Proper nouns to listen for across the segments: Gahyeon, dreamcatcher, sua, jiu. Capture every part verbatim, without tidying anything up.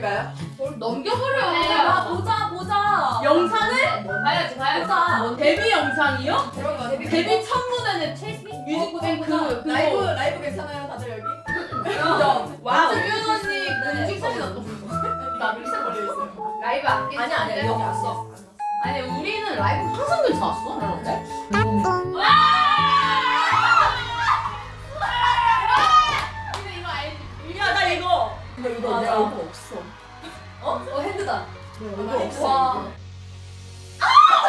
될까요? 넘겨버려. 네, 아, 보자 보자. 영상을? 뭐, 봐야지 봐야지. 보자. 데뷔 영상이요? 그런 거. 데뷔, 데뷔 첫 무대는 최신 뮤직뱅크. 라이브 라이브 괜찮아요 다들 여기? 그럼. 와우. 주윤 언니 공식 사진 어떤 거? 나 밀착 걸려 있어요. 라이브 안 아니 아니 여기 왔어. 아니 우리는 라이브 항상 괜찮았어. 그런데. 근데 이거 맞아. 내가 얼굴 없어. 어? 어 핸드다. 네, 얼굴 없어. 와. 아!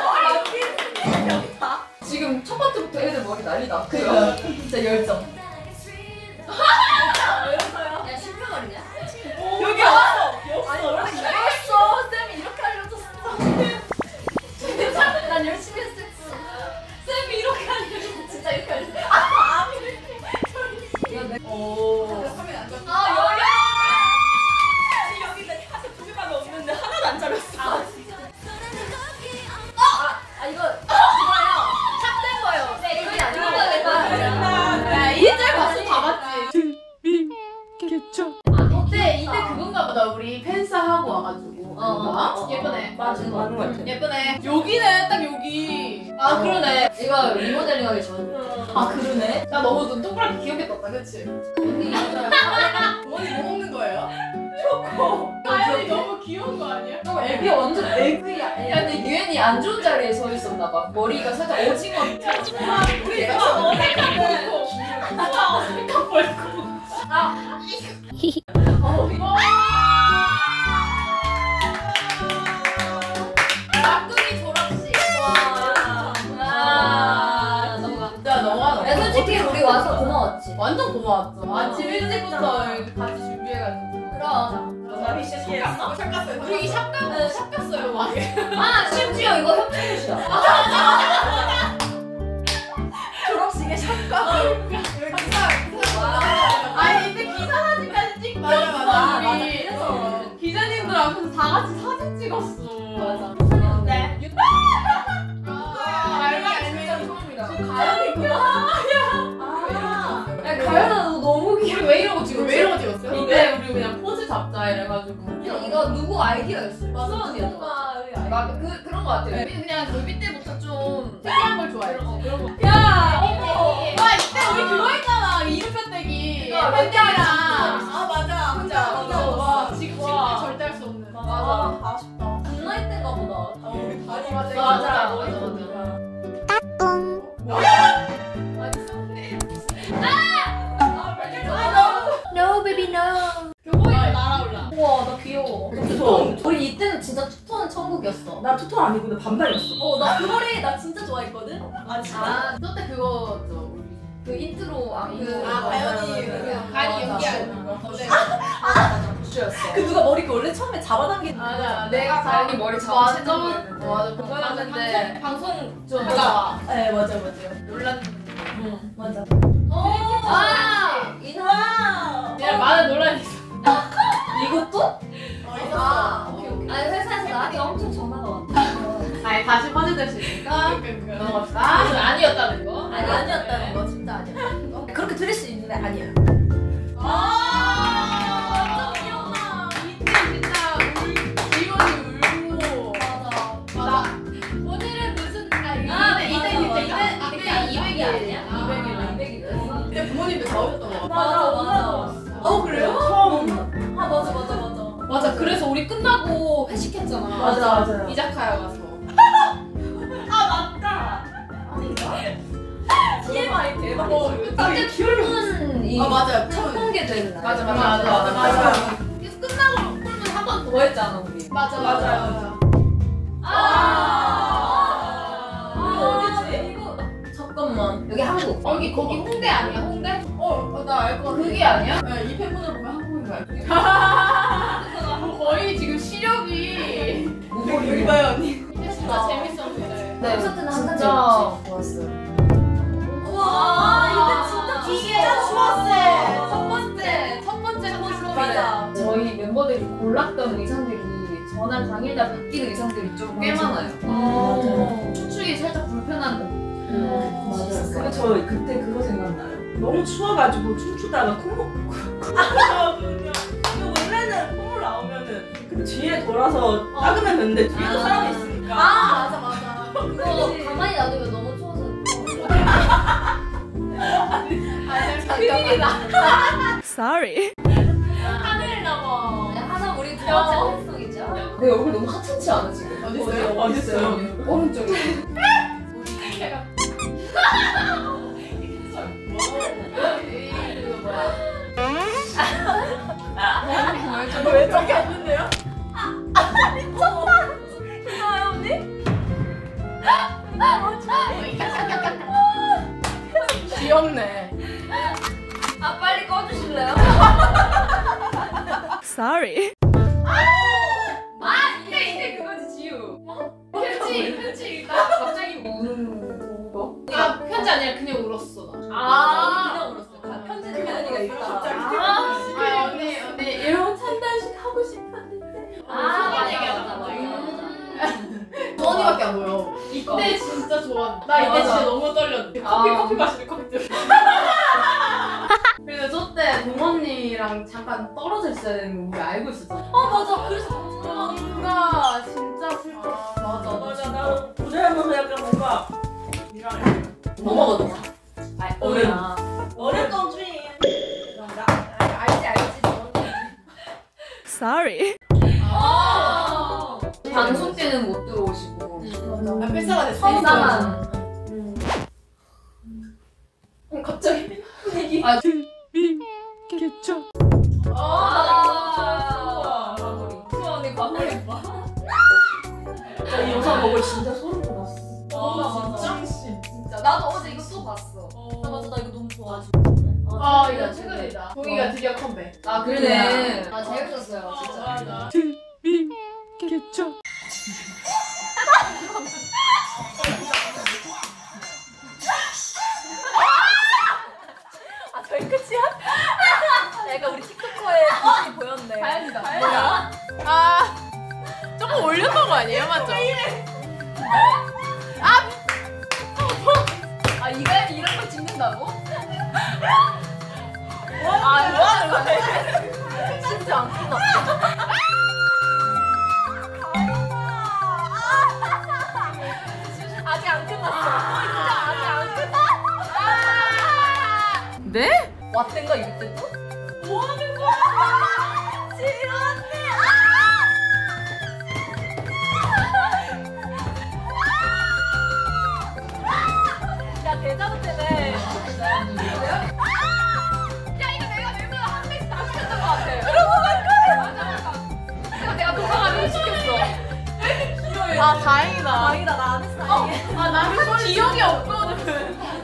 머리 여기 다. 지금 첫 번째부터 얘네들 머리 난리다. 그니까 진짜 열정. 왜 웃어요? 야 실패거리냐? 여기 왔어. 아니 원래 이랬어. 쌤이 이렇게 알려줬어. 난 열심히 했을 뿐. 쌤이 이렇게 알려줬어. 진짜 이렇게 알려줬어. 아 아미 이렇게. 오. 아 열려. 우리 팬싸 하고 와가지고 어, 어, 어, 예쁘네. 맞아, 맞는 거 같아. 예쁘네. 여기네, 딱 여기. 아 어. 그러네. 이거 리모델링 하기 전. 아 그러네. 나 너무 눈 동그랗게 귀엽게 떴다, 그치? 언니, 언니 뭐 먹는 거예요? 초코. 아연이 너무 귀여운 거 아니야? 너 애기 완전 애기야. 야 근데 유엔이 안 좋은 자리에 서 있었나 봐. 머리가 살짝 오징어. 아 우리 애가 어색한 벌고. 아 어색한 벌고. 아. 어 이거. 와서 고마웠지. 완전 고마웠어. 아침 일찍부터 같이 준비해가지고. 그럼. 우리 진짜 샵 갔어? 샵 갔어요. 우리 샵 갔어요. 샵 갔어요. 아 심지어 이거 협찬이시야. 졸업식에 샵 가. 여기 기사. 아니 근데 기사 사진까지 찍고. 맞아 맞아. 우리 기자님들 앞에서 다 같이 사진 찍었어. 맞아. 네. 아 알바 진짜 처음이다. 가연이구나. 가연아 너 너무 귀여워. 왜 이러고 찍었어? 왜 이러고 찍었어요? 이때 우리 그냥 포즈 잡자 이래가지고. 근데 이거 누구 아이디어였어요? 맞아 맞아. 막 그, 그런 거 같아요. 네. 우리 그냥 데뷔 때부터 좀 특이한 걸 좋아했지. 어, 그런 거. 야! 어머! 와 이때 우리 그거 했잖아. 이름표 떼기. 팬데기랑. 아 맞아. 혼자. 맞아. 와 지금 지금 절대 할 수 없는. 맞아. 아, 아쉽다. 장난 때인가 보다. 우리 다리 맞아. 맞아. 맞아 맞아. 따꿍. 우와 나 귀여워. 투톤. 우리 이때는 진짜 투톤은 천국이었어. 나 투톤 아니고 나 반발이었어. 어 나 그 머리 나 진짜 좋아했거든. 아 진짜? 저때 그거 그 인트로 아 그 아 가연이 가연이 연기하는 거. 아 부슈였어. 그 누가 머리 그 원래 처음에 잡아당긴 거. 맞아. 내가 가연이 머리 잡아당긴 거. 맞아. 그거 봤는데 방송 좀 맞아. 네 맞아 맞아. 놀랐는데. 응 맞아. 와 인화. 내가 많은 논란이 있어. 이것도? 어, 이것도. 아, 오케이, 오케이. 아니 회사에서 나한테 엄청 전화가 왔다. 아니 다시 꺼내들 수 있으니까 넘어갑시다. 아니었다는 거? 아니 아니었다는 거 진짜 아니었다는 거. 그렇게 들을 수 있는데 아니야. 아, 너무 귀여워. 이때 진짜 울, 기원이 울고. 맞아. 맞아. 오늘은 무슨 날? 아, 이때 이때 이때 이때 이백이 아니야? 이백이나 이백이나. 근데 부모님도 다 오셨던 거 같아. 맞아 맞아. 어 그래요? 처음. 아 맞아 맞아 맞아 맞아. 그래서 우리 끝나고 회식했잖아. 맞아 맞아. 이자카야 가서. 아 맞다. 아닌가? 티엠아이 대박. 그때 출근이. 아 맞아. 첫 공개된 날. 맞아 맞아 맞아 맞아. 맞아. 맞아. 그래서 끝나고 풀면 한 번 더 했잖아 우리. 맞아 맞아 맞아. 아. 아 어디지? 이거 잠깐만. 여기 한국. 여기 거기 홍대 아니야? 홍대? 어 나 알 거. 그게 아니야? 네 이 팬분들 보면 한국. 거의 지금 시력이 여기 봐요 언니. 진짜 재밌었는데. 네 콘서트는 진짜 좋았어요. 우와 이때 진짜 이게 좋았어요. 첫 번째 첫 번째 콘서트입니다. 저희 멤버들이 골랐던 의상들이 전날 당일날 바뀌는 의상들이 좀 꽤 많아요. 추추기 살짝 불편한 거. 맞아요. 저 그때 그거 생각나요. 너무 추워가지고 춤추다가 콧물. 원래는 콧물 나오면은 그 뒤에 돌아서 어. 닦으면 되는데 뒤에도 아. 사람이 있으니까. 아 맞아 맞아. 그거 가만히 놔두면 너무 추워서. 아니, 아니 큰일이 나. Sorry. 하늘 나봐. 하나 우리 두 번째 팬송이죠. 내 얼굴 너무 하찮지 않아 지금? 어디 있어요? 어디 있어요? 오른쪽에. 왜 저기 왔는데요? 아! 미쳤다! 좋아요 언니? 어, 귀엽네. 아 빨리 꺼주실래요? Sorry. 아! 근데 이제 그거지 지우. 편지! 편지 읽다 갑자기 뭐 우는 거? 아 편지 아니라 그냥 울었어. 아! 그냥 울었어. 편지 그냥 언니가 읽다가 갑자기 아 언니 언니 이런 판단식 하고 싶었는데 아 얘기하다 맞아. 언니밖에 안 보여. 이때 진짜 좋았는데 나 이때 진짜 너무 떨렸는데 커피 커피 마시는 커피 들 그리고 저때 동언니랑 잠깐 떨어져 있어야 되는 거 우리 알고 있었잖아. 아 맞아. 그래서 뭔가 진짜 슬퍼. 맞아 맞아. 나 부자연에서 약간 뭔가 미안해 뭐 먹었냐? 아니 어른 어른 껌주인 알지 알지. Sorry. 아 방송 때는 못 들어오시고 맞아. 아 뺏어가 됐어. 서운하만 갑자기 분위기 아 dreamcatcher 아 마무리 수아 언니 마무리 봐. 이 영상 보고 진짜 소름 돋았어. 아 진짜? 진짜 나도 어제 이거 또 봤어. 나 맞아 나 이거 너무 좋아가지고 아 이거 최근이다. 동이가 드디어 컴백. 아 그러네. 아 재밌었어요 진짜. dreamcatcher 약간 우리 틱톡커의 모습이 보였네. 다행이다. 뭐야? 아 조금 올렸던 거 아니에요? 맞죠? 아! 아 이거 이런 거 찍는다고? 아 이거 하는 거야? 쉽지 않구나. 아직 안 끝났어. 진짜 아직 안 끝났어. 네? 왔던가 이때 또? 뭐 하는 거야? 지우 언니! 아! 야, 대자도 때문에. 야, 이거 내가 멤버가 한 명씩 다 시켰던 것 같아. 그러고 갈거야! 내가 내가 도망가면 시켰어. 아, 다행이다. 다행이다, 나 안 했어. 아, 나는 기억이 없거든.